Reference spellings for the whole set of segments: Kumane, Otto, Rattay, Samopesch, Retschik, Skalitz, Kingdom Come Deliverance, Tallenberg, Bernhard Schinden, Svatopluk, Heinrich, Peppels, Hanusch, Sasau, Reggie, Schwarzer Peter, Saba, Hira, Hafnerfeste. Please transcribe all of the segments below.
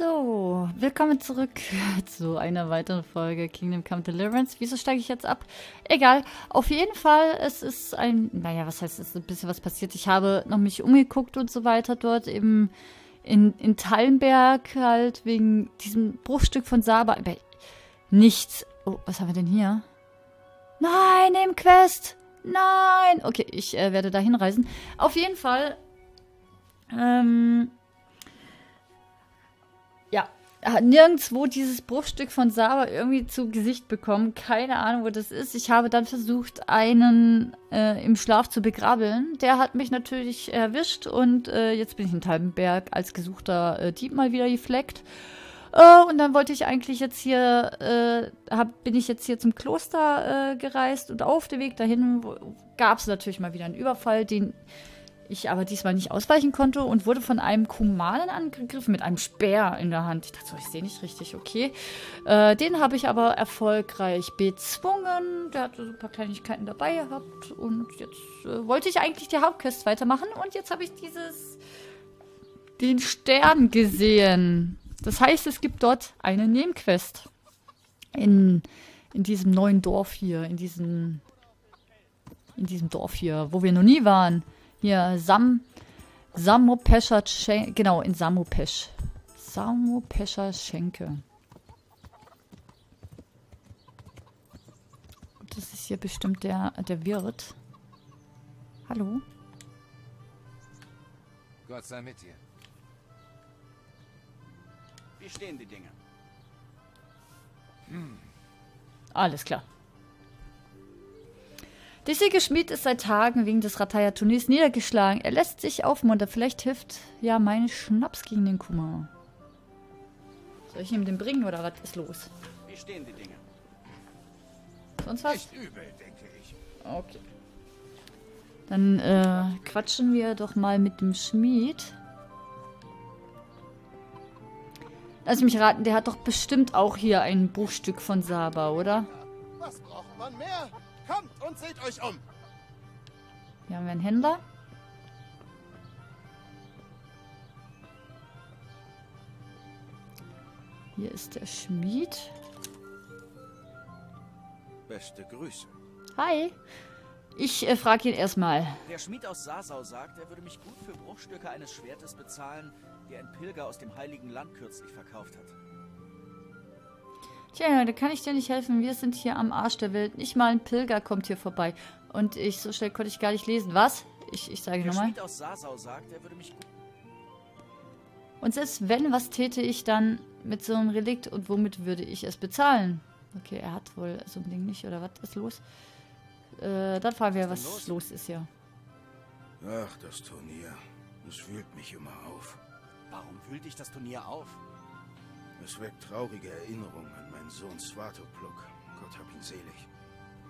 So, willkommen zurück zu einer weiteren Folge Kingdom Come Deliverance. Wieso steige ich jetzt ab? Egal, auf jeden Fall, es ist ein, naja, was heißt, es ist ein bisschen was passiert. Ich habe noch mich umgeguckt und so weiter dort im, in Tallenberg halt, wegen diesem Bruchstück von Saba. Nichts. Oh, was haben wir denn hier? Nein, Nebenquest! Nein! Okay, ich werde da hinreisen. Auf jeden Fall, ja, nirgendwo dieses Bruchstück von Saba irgendwie zu Gesicht bekommen. Keine Ahnung, wo das ist. Ich habe dann versucht, einen im Schlaf zu begraben. Der hat mich natürlich erwischt und jetzt bin ich in Tallenberg als gesuchter Dieb mal wieder gefleckt. Und dann wollte ich eigentlich jetzt hier, bin ich jetzt hier zum Kloster gereist und auf dem Weg dahin gab es natürlich mal wieder einen Überfall, den ich aber diesmal nicht ausweichen konnte und wurde von einem Kumanen angegriffen mit einem Speer in der Hand. Ich dachte so, ich sehe nicht richtig, okay. Den habe ich aber erfolgreich bezwungen. Der hatte so ein paar Kleinigkeiten dabei gehabt und jetzt wollte ich eigentlich die Hauptquest weitermachen und jetzt habe ich den Stern gesehen. Das heißt, es gibt dort eine Nebenquest in diesem neuen Dorf hier, in diesem Dorf hier, wo wir noch nie waren. Hier, Samopesch Schenke. Genau, in Samopesch. Samopesch Schenke. Das ist hier bestimmt der Wirt. Hallo? Gott sei mit dir. Wie stehen die Dinge? Alles klar. Der Sägeschmied ist seit Tagen wegen des Rattay-Turniers niedergeschlagen. Er lässt sich aufmuntern. Vielleicht hilft ja mein Schnaps gegen den Kummer. Soll ich ihm den bringen oder was ist los? Wie stehen die Dinge? Sonst was? Nicht übel, denke ich. Okay. Dann quatschen wir doch mal mit dem Schmied. Lass mich raten, der hat doch bestimmt auch hier ein Bruchstück von Saba, oder? Was braucht man mehr? Kommt und seht euch um! Hier haben wir einen Händler. Hier ist der Schmied. Beste Grüße. Hi. Ich frage ihn erstmal. Der Schmied aus Sasau sagt, er würde mich gut für Bruchstücke eines Schwertes bezahlen, die ein Pilger aus dem Heiligen Land kürzlich verkauft hat. Tja, da kann ich dir nicht helfen. Wir sind hier am Arsch der Welt. Nicht mal ein Pilger kommt hier vorbei. Und ich, so schnell konnte ich gar nicht lesen. Was? Ich sage nochmal. Der Schmied aus Sasau sagt, er würde mich gut... Und selbst wenn, was täte ich dann mit so einem Relikt und womit würde ich es bezahlen? Okay, er hat wohl so ein Ding nicht, oder was ist los? Dann fragen wir, was los ist hier. Ach, das Turnier. Das wühlt mich immer auf. Warum wühlt dich das Turnier auf? Es weckt traurige Erinnerungen an meinen Sohn Svatopluk. Gott hab ihn selig.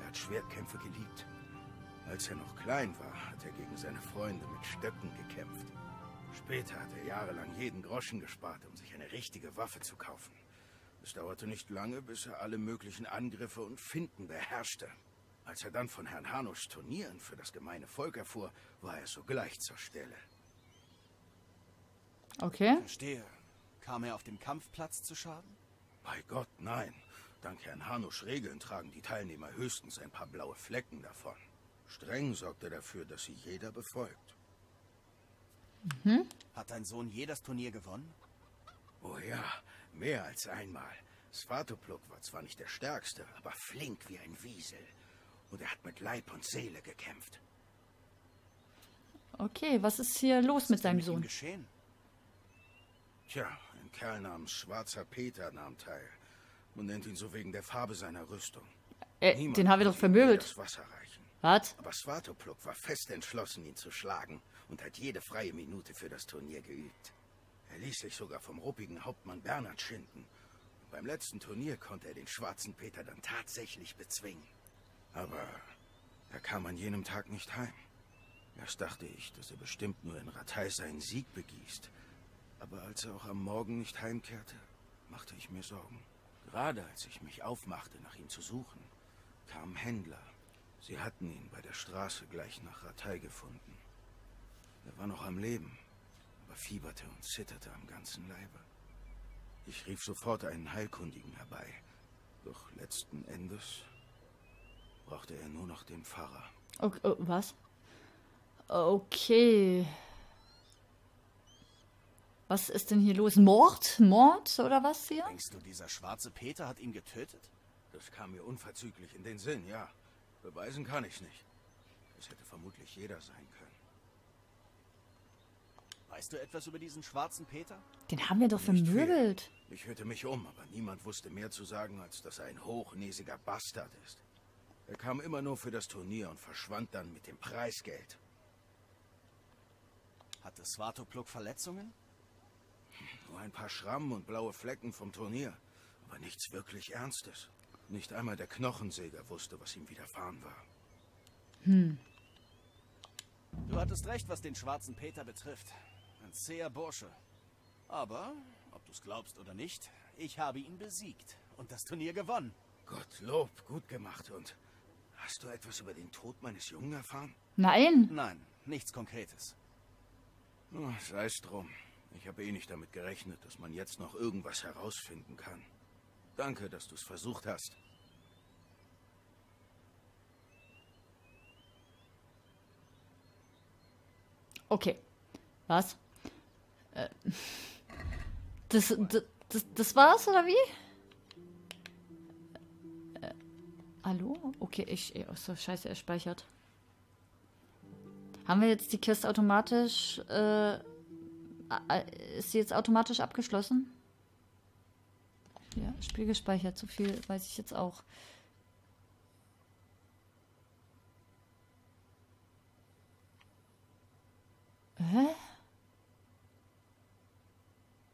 Er hat Schwertkämpfe geliebt. Als er noch klein war, hat er gegen seine Freunde mit Stöcken gekämpft. Später hat er jahrelang jeden Groschen gespart, um sich eine richtige Waffe zu kaufen. Es dauerte nicht lange, bis er alle möglichen Angriffe und Finten beherrschte. Als er dann von Herrn Hanuschs Turnieren für das gemeine Volk erfuhr, war er sogleich zur Stelle. Okay. Verstehe. Kam er auf dem Kampfplatz zu Schaden? Bei Gott, nein. Dank Herrn Hanuschs Regeln tragen die Teilnehmer höchstens ein paar blaue Flecken davon. Streng sorgt er dafür, dass sie jeder befolgt. Mhm. Hat dein Sohn je das Turnier gewonnen? Oh ja, mehr als einmal. Svatopluk war zwar nicht der Stärkste, aber flink wie ein Wiesel. Und er hat mit Leib und Seele gekämpft. Okay, was ist hier los mit seinem Sohn? Geschehen? Tja, ein Kerl namens Schwarzer Peter nahm teil. Man nennt ihn so wegen der Farbe seiner Rüstung. Den haben wir doch vermöbelt. Was? Aber Svatopluk war fest entschlossen, ihn zu schlagen und hat jede freie Minute für das Turnier geübt. Er ließ sich sogar vom ruppigen Hauptmann Bernhard schinden. Und beim letzten Turnier konnte er den Schwarzen Peter dann tatsächlich bezwingen. Aber er kam an jenem Tag nicht heim. Erst dachte ich, dass er bestimmt nur in Rattay seinen Sieg begießt. Aber als er auch am Morgen nicht heimkehrte, machte ich mir Sorgen. Gerade als ich mich aufmachte, nach ihm zu suchen, kamen Händler. Sie hatten ihn bei der Straße gleich nach Rattay gefunden. Er war noch am Leben, aber fieberte und zitterte am ganzen Leibe. Ich rief sofort einen Heilkundigen herbei. Doch letzten Endes brauchte er nur noch den Pfarrer. Okay, oh, was? Okay. Was ist denn hier los? Mord? Mord oder was hier? Denkst du, dieser schwarze Peter hat ihn getötet? Das kam mir unverzüglich in den Sinn, ja. Beweisen kann ich nicht. Das hätte vermutlich jeder sein können. Weißt du etwas über diesen schwarzen Peter? Den haben wir doch vermöbelt. Ich hörte mich um, aber niemand wusste mehr zu sagen, als dass er ein hochnäsiger Bastard ist. Er kam immer nur für das Turnier und verschwand dann mit dem Preisgeld. Hatte Svatopluk Verletzungen? Nur ein paar Schrammen und blaue Flecken vom Turnier, aber nichts wirklich Ernstes. Nicht einmal der Knochensäger wusste, was ihm widerfahren war. Hm. Du hattest recht, was den schwarzen Peter betrifft. Ein zäher Bursche. Aber, ob du es glaubst oder nicht, ich habe ihn besiegt und das Turnier gewonnen. Gottlob, gut gemacht. Und hast du etwas über den Tod meines Jungen erfahren? Nein. Nein, nichts Konkretes. Oh, sei's drum. Ich habe eh nicht damit gerechnet, dass man jetzt noch irgendwas herausfinden kann. Danke, dass du es versucht hast. Okay. Was? Das war's, oder wie? Hallo? Okay, oh, so, scheiße, er speichert. Haben wir jetzt die Kiste automatisch... ist sie jetzt automatisch abgeschlossen? Ja, Spiel gespeichert. So viel weiß ich jetzt auch. Hä?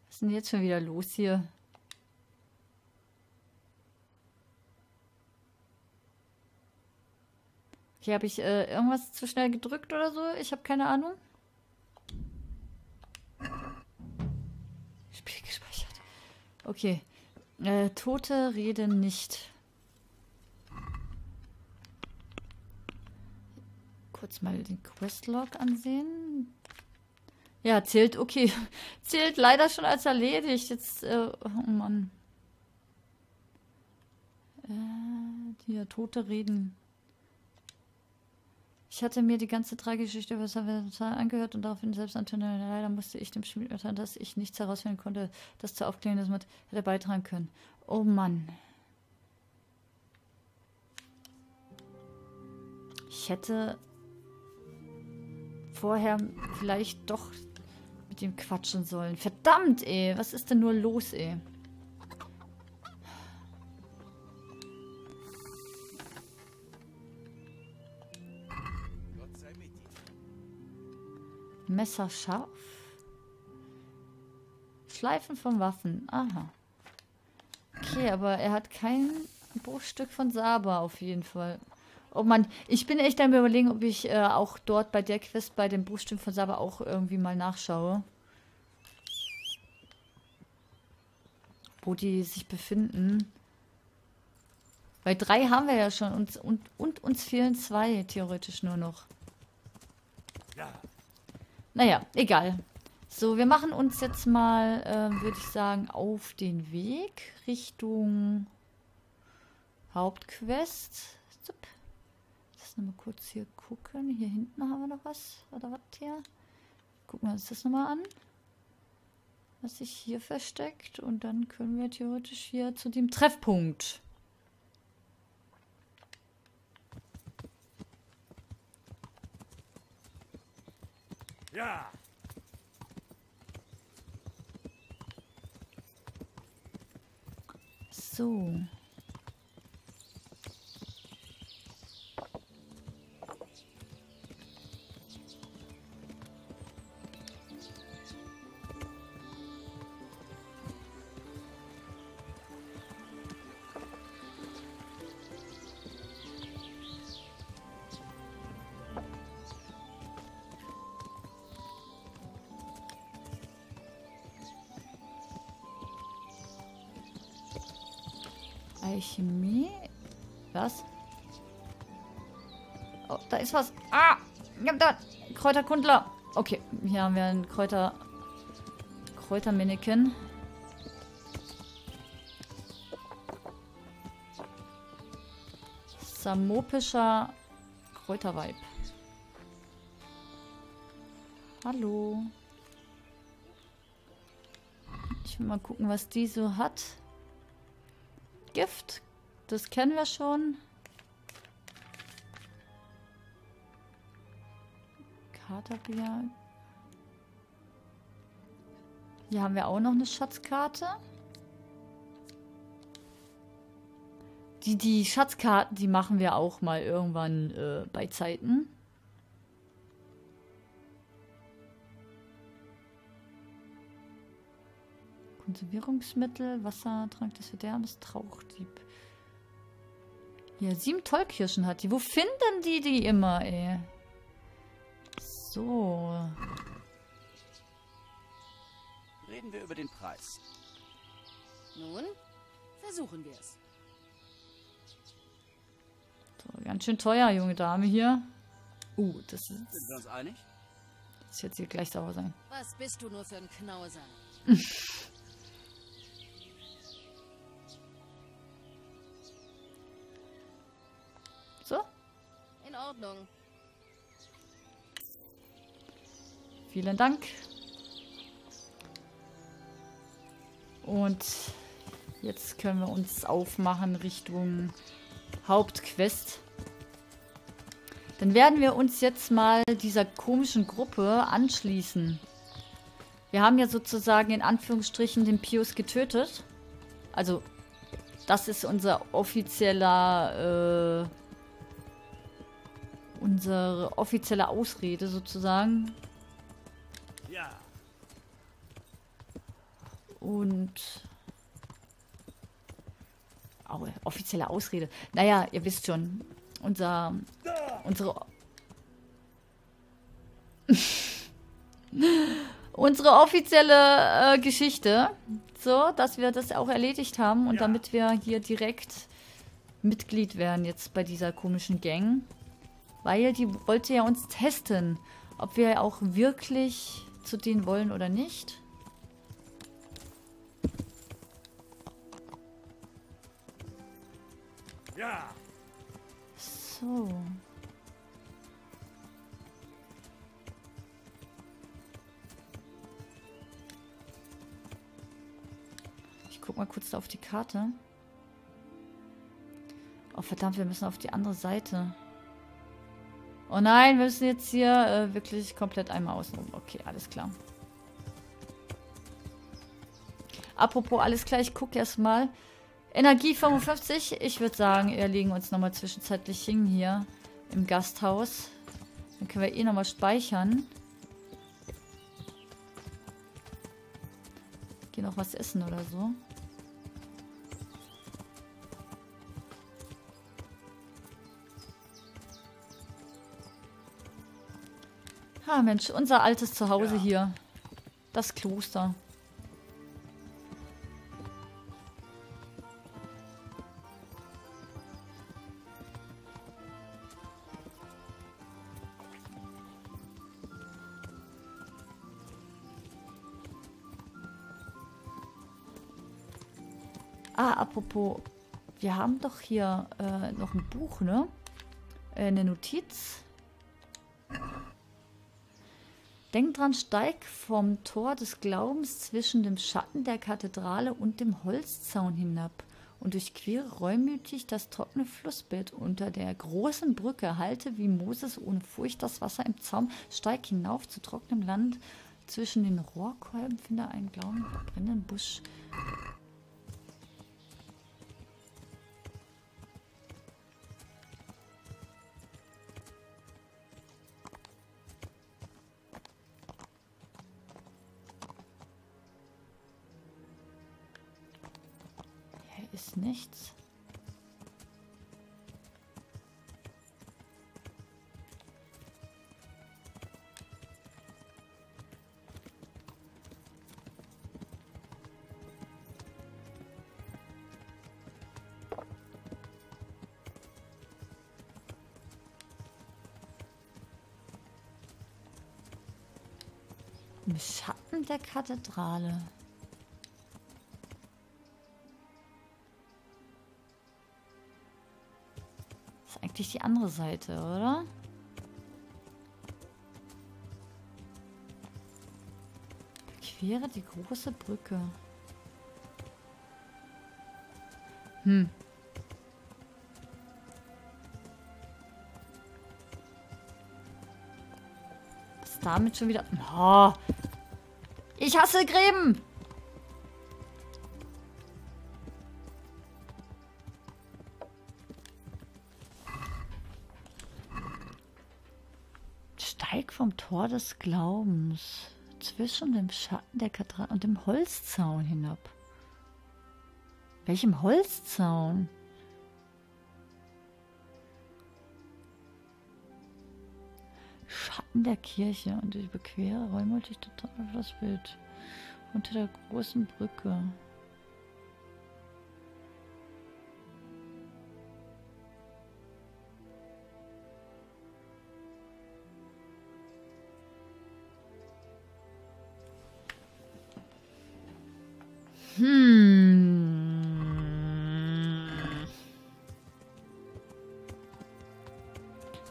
Was ist denn jetzt schon wieder los hier? Okay, habe ich irgendwas zu schnell gedrückt oder so? Ich habe keine Ahnung. Spiel gespeichert. Okay. Tote reden nicht. Kurz mal den Questlog ansehen. Ja, zählt, okay. Zählt leider schon als erledigt. Jetzt, oh Mann. Ja, Tote reden. Ich hatte mir die ganze Tragigeschichte über Samopesch angehört und daraufhin selbst antönen. Leider musste ich dem Schmied mitteilen, dass ich nichts herausfinden konnte, das zur Aufklärung des Mordes hätte beitragen können. Oh Mann. Ich hätte vorher vielleicht doch mit ihm quatschen sollen. Verdammt, ey. Was ist denn nur los, ey? Messer scharf. Schleifen von Waffen. Aha. Okay, aber er hat kein Bruchstück von Saba auf jeden Fall. Oh Mann, ich bin echt am Überlegen, ob ich auch dort bei der Quest bei dem Bruchstück von Saba auch irgendwie mal nachschaue. Wo die sich befinden. Weil 3 haben wir ja schon und uns fehlen 2 theoretisch nur noch. Ja. Naja, egal. So, wir machen uns jetzt mal, würde ich sagen, auf den Weg Richtung Hauptquest. Zup. Lass nochmal kurz hier gucken. Hier hinten haben wir noch was. Oder was hier? Gucken wir uns das nochmal an. Was sich hier versteckt. Und dann können wir theoretisch hier zu dem Treffpunkt. Ja. So. Chemie. Was? Oh, da ist was. Ah! Ich hab da. Kräuterkundler. Okay, hier haben wir einen Kräutermannequin. Samopischer Kräuterweib. Hallo. Ich will mal gucken, was die so hat. Gift, das kennen wir schon. Katerbier. Hier haben wir auch noch eine Schatzkarte. Die Schatzkarten, die machen wir auch mal irgendwann bei Zeiten. Konservierungsmittel, Wassertrank des Verderbens, Trauchdieb. Ja, 7 Tollkirschen hat die. Wo finden die die immer, ey? So. Reden wir über den Preis. Nun, versuchen wir es. Ganz schön teuer, junge Dame hier. Das ist... Sind wir uns einig? Das wird hier gleich sauer sein. Was bist du nur für ein Knauser? So? In Ordnung. Vielen Dank. Und jetzt können wir uns aufmachen Richtung Hauptquest. Dann werden wir uns jetzt mal dieser komischen Gruppe anschließen. Wir haben ja sozusagen in Anführungsstrichen den Pius getötet. Also, das ist unser offizieller, unsere offizielle Ausrede sozusagen. Ja. Und... Oh, offizielle Ausrede. Naja, ihr wisst schon. Unsere offizielle Geschichte. So, dass wir das auch erledigt haben. Und ja, damit wir hier direkt Mitglied werden jetzt bei dieser komischen Gang. Weil die wollte ja uns testen, ob wir auch wirklich zu denen wollen oder nicht. Ja. So. Ich guck mal kurz da auf die Karte. Oh verdammt, wir müssen auf die andere Seite. Oh nein, wir müssen jetzt hier wirklich komplett einmal außenrum. Okay, alles klar. Apropos alles klar, ich guck erst mal. Energie 55. Ich würde sagen, wir legen uns nochmal zwischenzeitlich hin hier im Gasthaus. Dann können wir eh nochmal speichern. Geh noch was essen oder so. Ah, Mensch, unser altes Zuhause hier. Das Kloster. Ah, apropos, wir haben doch hier noch ein Buch, ne? Eine Notiz. Denk dran, steig vom Tor des Glaubens zwischen dem Schatten der Kathedrale und dem Holzzaun hinab und durchquere reumütig das trockene Flussbett unter der großen Brücke. Halte wie Moses ohne Furcht das Wasser im Zaum, steig hinauf zu trockenem Land. Zwischen den Rohrkolben finde einen blauen, brennenden Busch. Ist nichts. Im Schatten der Kathedrale. ist eigentlich die andere Seite, oder? Quere die große Brücke. Hm. Was damit schon wieder... Oh. Ich hasse Gräben! Steig vom Tor des Glaubens zwischen dem Schatten der Kathedrale und dem Holzzaun hinab. Welchem Holzzaun? Schatten der Kirche und ich überquere reumütig das Bild unter der großen Brücke.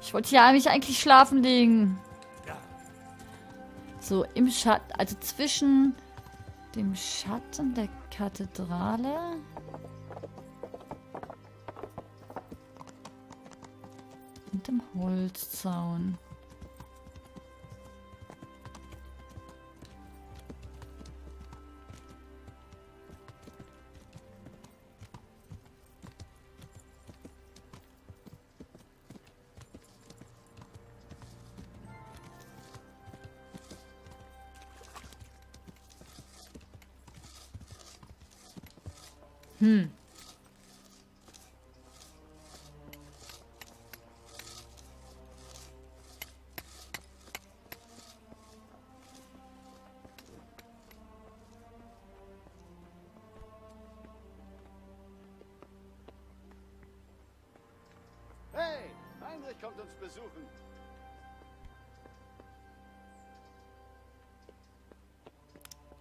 Ich wollte ja mich eigentlich schlafen legen. Ja. So, im Schatten, also zwischen dem Schatten der Kathedrale. Und dem Holzzaun. Hm. Hey, Heinrich kommt uns besuchen.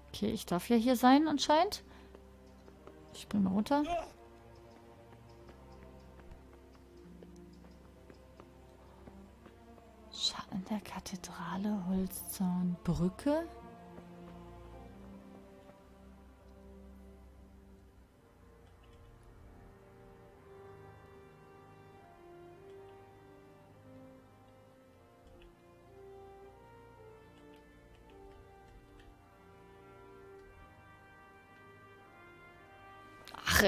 Okay, ich darf ja hier sein anscheinend. Ich bin mal runter. Schatten der Kathedrale, Holzzaun, Brücke.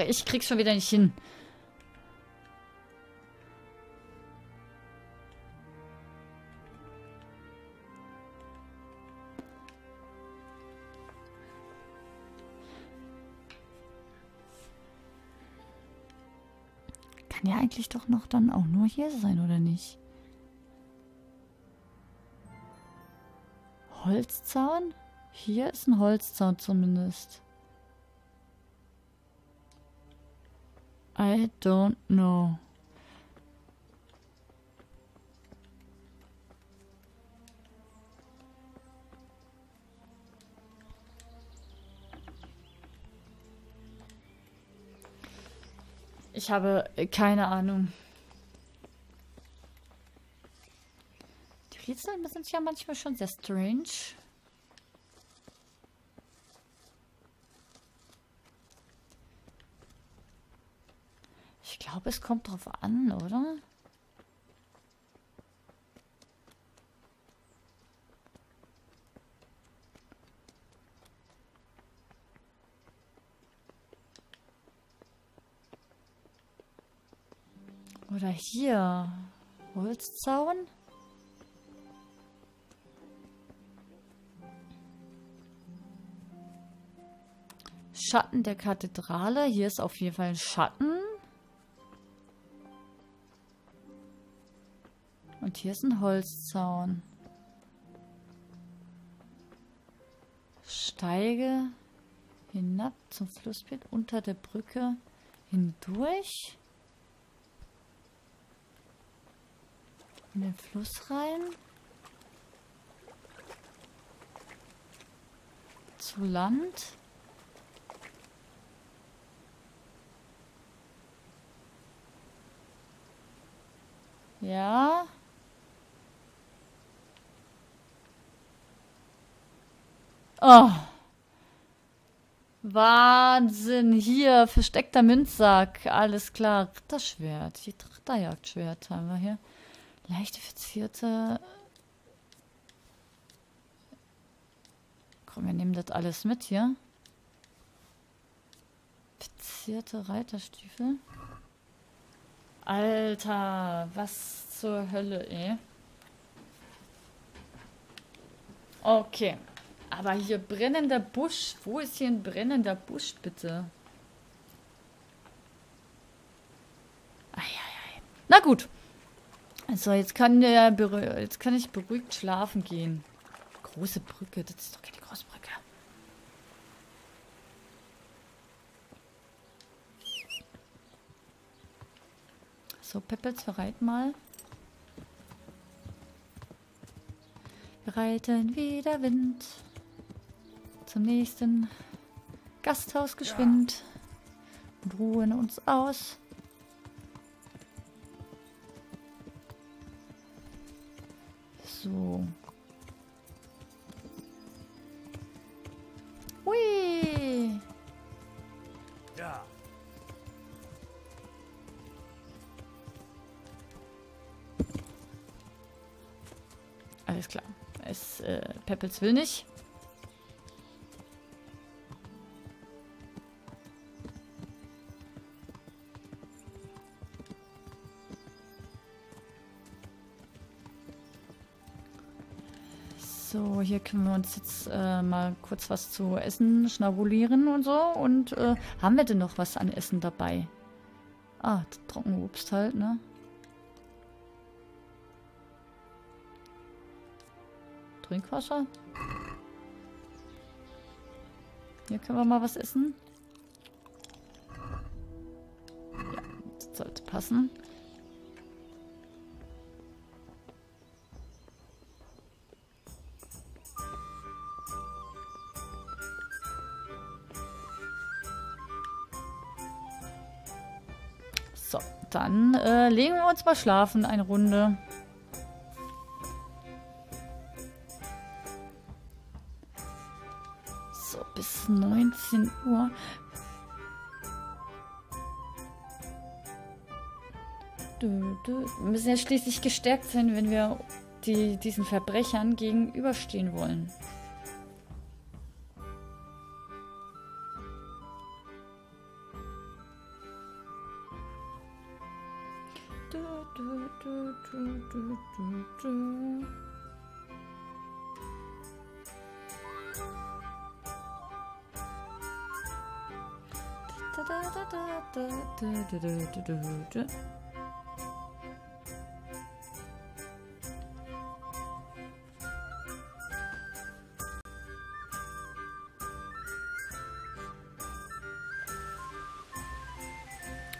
Ich krieg's schon wieder nicht hin. Kann ja eigentlich doch noch dann auch nur hier sein, oder nicht? Holzzaun? Hier ist ein Holzzaun zumindest. I don't know. Ich habe keine Ahnung. Die Rätsel sind ja manchmal schon sehr strange. Ich glaube, es kommt drauf an, oder? Oder hier. Holzzaun? Schatten der Kathedrale. Hier ist auf jeden Fall ein Schatten. Und hier ist ein Holzzaun. Steige hinab zum Flussbett unter der Brücke hindurch. In den Fluss rein. Zu Land. Ja. Oh. Wahnsinn. Hier, versteckter Münzsack. Alles klar. Ritterschwert. Die Ritterjagdschwert haben wir hier. Leichte verzierte. Komm, wir nehmen das alles mit hier. Verzierte Reiterstiefel. Alter, was zur Hölle, ey. Okay. Aber hier brennender Busch. Wo ist hier ein brennender Busch, bitte? Ei, ei, ei. Na gut. Also, jetzt kann ich beruhigt schlafen gehen. Große Brücke. Das ist doch keine große Brücke. So, Peppels, wir reiten mal. Wir reiten wie der Wind. Zum nächsten Gasthaus geschwind. Und ruhen uns aus. So. Hui! Ja. Alles klar. Peppels will nicht. So, hier können wir uns jetzt mal kurz was zu essen schnabulieren und so. Und haben wir denn noch was an Essen dabei? Ah, trockene Obst halt, ne? Trinkwasser? Hier können wir mal was essen. Ja, das sollte passen. So, dann legen wir uns mal schlafen eine Runde. So, bis 19 Uhr. Wir müssen ja schließlich gestärkt sein, wenn wir diesen Verbrechern gegenüberstehen wollen.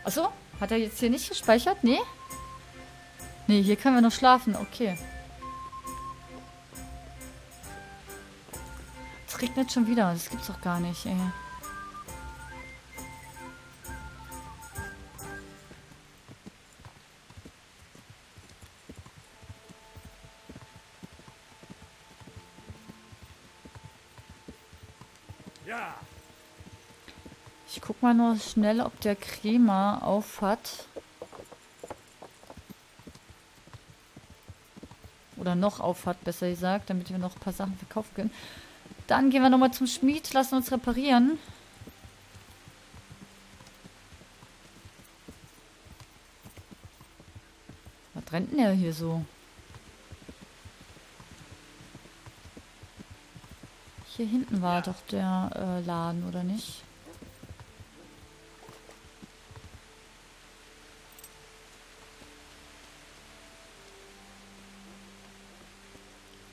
Achso, hat er jetzt hier nicht gespeichert? Nee? Nee, hier können wir noch schlafen. Okay. Es regnet schon wieder. Das gibt's doch gar nicht, ey. Ich guck mal nur schnell, ob der Crema auf hat. Oder noch auf hat, besser gesagt, damit wir noch ein paar Sachen verkaufen können. Dann gehen wir nochmal zum Schmied, lassen uns reparieren. Was rennt denn der hier so? Hier hinten war doch der Laden, oder nicht?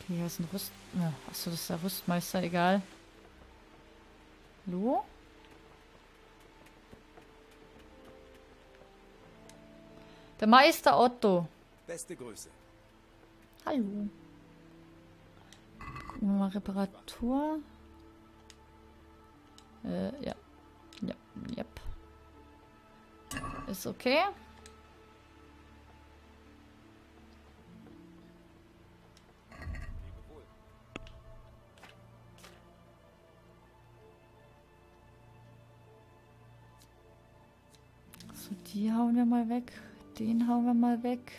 Okay, hier ist ein Rüstmeister. Achso, das ist der Rüstmeister, egal. Hallo? Der Meister Otto. Beste Grüße. Hallo. Gucken wir mal Reparatur. Ja. Ja, yep. Ist okay. So, die hauen wir mal weg. Den hauen wir mal weg.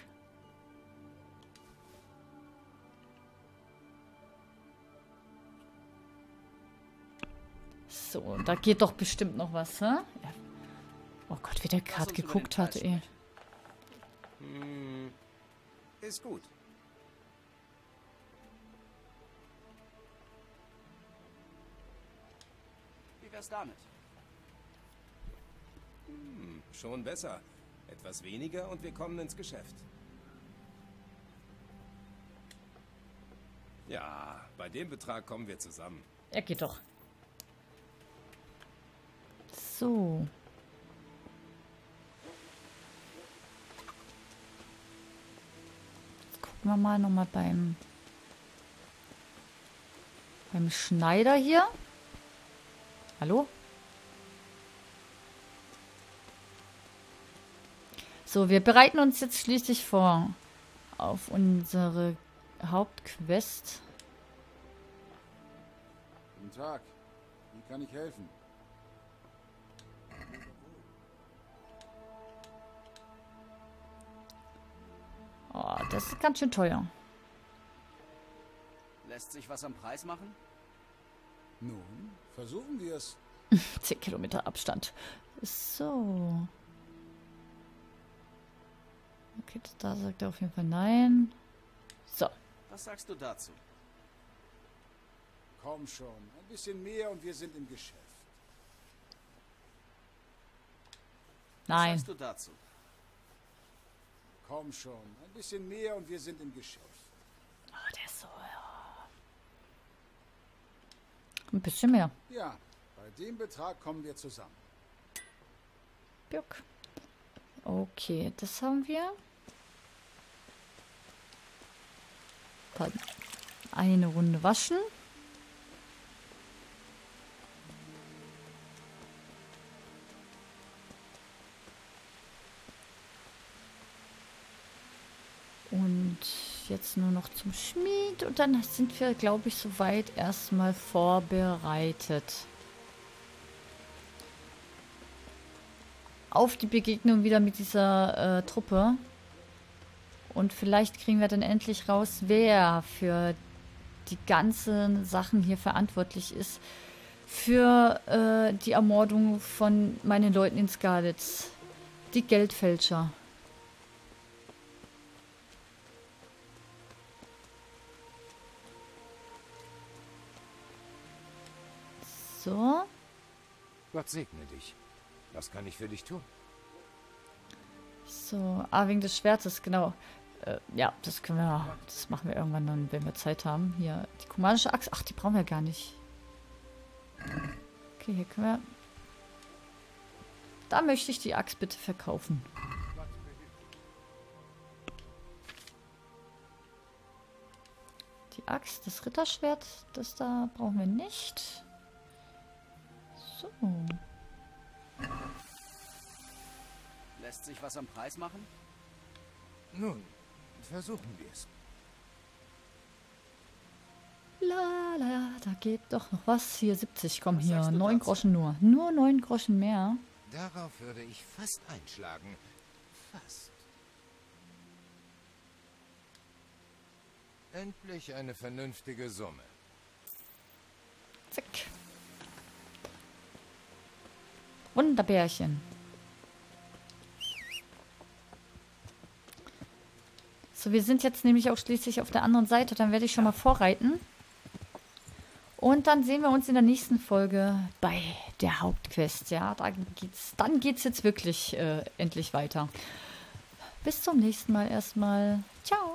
So, da geht doch bestimmt noch was, hä? Ja. Oh Gott, wie der gerade geguckt hat, ey. Ist gut. Wie wär's damit? Schon besser. Etwas weniger und wir kommen ins Geschäft. Ja, bei dem Betrag kommen wir zusammen. Er geht doch. So. Jetzt gucken wir mal nochmal beim Schneider hier. Hallo? So, wir bereiten uns jetzt schließlich vor auf unsere Hauptquest. Guten Tag. Wie kann ich helfen? Oh, das ist ganz schön teuer. Lässt sich was am Preis machen? Nun, versuchen wir es. 10 Kilometer Abstand. So. Okay, da sagt er auf jeden Fall nein. So. Was sagst du dazu? Komm schon, ein bisschen mehr und wir sind im Geschäft. Nein. Was sagst du dazu? Komm schon, ein bisschen mehr und wir sind im Geschäft. Oh, der ist so. Ein bisschen mehr. Ja, bei dem Betrag kommen wir zusammen. Björk. Okay, das haben wir. Eine Runde waschen. Und jetzt nur noch zum Schmied. Und dann sind wir, glaube ich, soweit erstmal vorbereitet. Auf die Begegnung wieder mit dieser Truppe. Und vielleicht kriegen wir dann endlich raus, wer für die ganzen Sachen hier verantwortlich ist. Für die Ermordung von meinen Leuten in Skalitz. Die Geldfälscher. So. Gott segne dich. Was kann ich für dich tun? So, wegen des Schwertes, genau. Ja, das können wir, das machen wir irgendwann dann, wenn wir Zeit haben. Hier, die kumanische Axt. Ach, die brauchen wir gar nicht. Okay, hier können wir... Da möchte ich die Axt bitte verkaufen. Die Axt, das Ritterschwert, das da brauchen wir nicht. So. Lässt sich was am Preis machen? Nun, versuchen wir es. La la, da geht doch noch was. Hier 70, komm hier, 9 Groschen nur. Nur 9 Groschen mehr. Darauf würde ich fast einschlagen. Fast. Endlich eine vernünftige Summe. Zack. Wunderbärchen. So, wir sind jetzt nämlich auch schließlich auf der anderen Seite. Dann werde ich schon mal vorreiten. Und dann sehen wir uns in der nächsten Folge bei der Hauptquest. Ja, dann geht's jetzt wirklich endlich weiter. Bis zum nächsten Mal erstmal. Ciao.